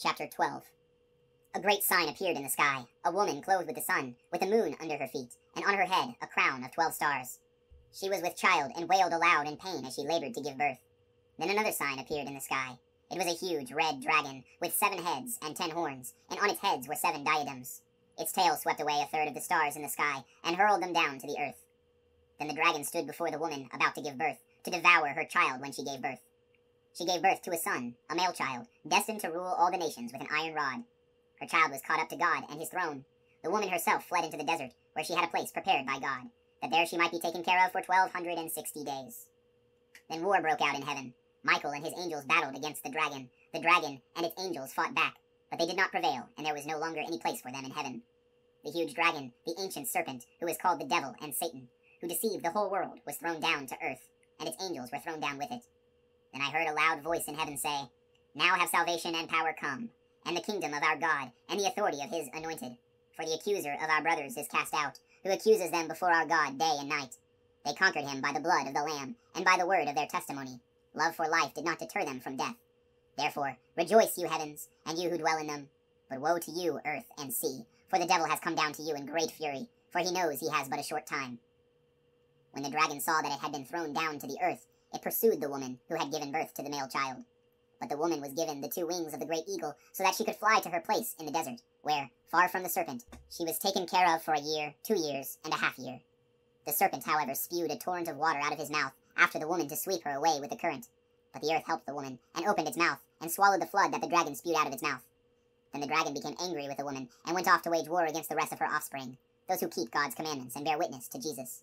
Chapter 12. A great sign appeared in the sky, a woman clothed with the sun, with a moon under her feet, and on her head a crown of 12 stars. She was with child and wailed aloud in pain as she labored to give birth. Then another sign appeared in the sky. It was a huge red dragon, with 7 heads and 10 horns, and on its heads were 7 diadems. Its tail swept away 1/3 of the stars in the sky, and hurled them down to the earth. Then the dragon stood before the woman about to give birth, to devour her child when she gave birth. She gave birth to a son, a male child, destined to rule all the nations with an iron rod. Her child was caught up to God and his throne. The woman herself fled into the desert, where she had a place prepared by God, that there she might be taken care of for 1260 days. Then war broke out in heaven. Michael and his angels battled against the dragon. The dragon and its angels fought back, but they did not prevail, and there was no longer any place for them in heaven. The huge dragon, the ancient serpent, who is called the devil and Satan, who deceived the whole world, was thrown down to earth, and its angels were thrown down with it. Then I heard a loud voice in heaven say, "Now have salvation and power come, and the kingdom of our God, and the authority of his anointed. For the accuser of our brothers is cast out, who accuses them before our God day and night. They conquered him by the blood of the Lamb, and by the word of their testimony. Love for life did not deter them from death. Therefore, rejoice, you heavens, and you who dwell in them. But woe to you, earth and sea, for the devil has come down to you in great fury, for he knows he has but a short time." When the dragon saw that it had been thrown down to the earth, it pursued the woman who had given birth to the male child. But the woman was given the 2 wings of the great eagle, so that she could fly to her place in the desert, where, far from the serpent, she was taken care of for a year, 2 years, and a half year. The serpent, however, spewed a torrent of water out of his mouth after the woman to sweep her away with the current. But the earth helped the woman, and opened its mouth, and swallowed the flood that the dragon spewed out of its mouth. Then the dragon became angry with the woman, and went off to wage war against the rest of her offspring, those who keep God's commandments and bear witness to Jesus.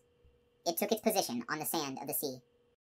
It took its position on the sand of the sea.